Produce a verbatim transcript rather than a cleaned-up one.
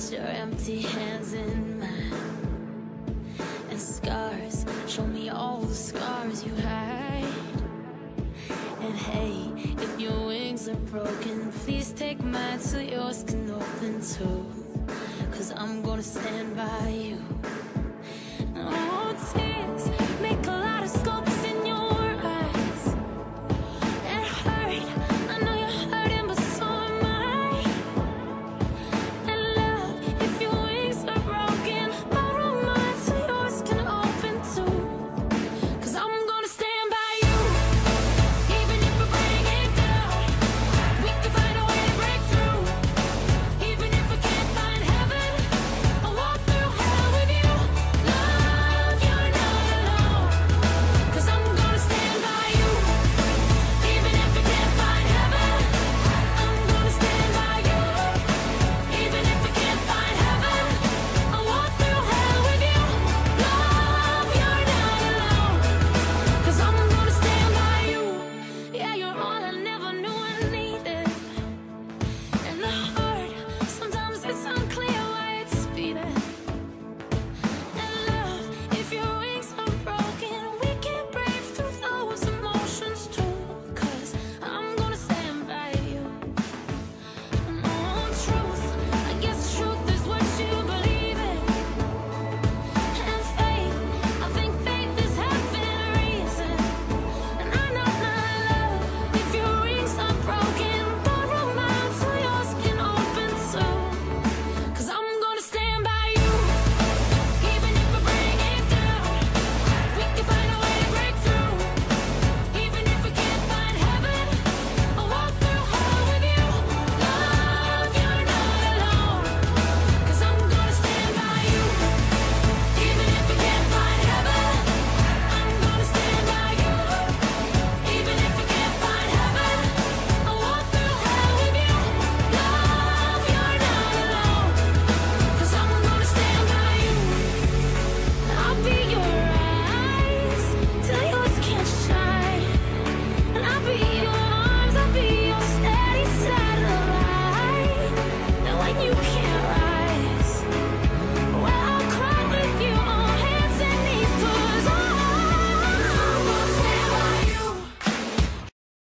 Put your empty hands in mine, and scars, show me all the scars you hide. And hey, if your wings are broken, please take mine till yours can open too, 'cause I'm gonna stand by you.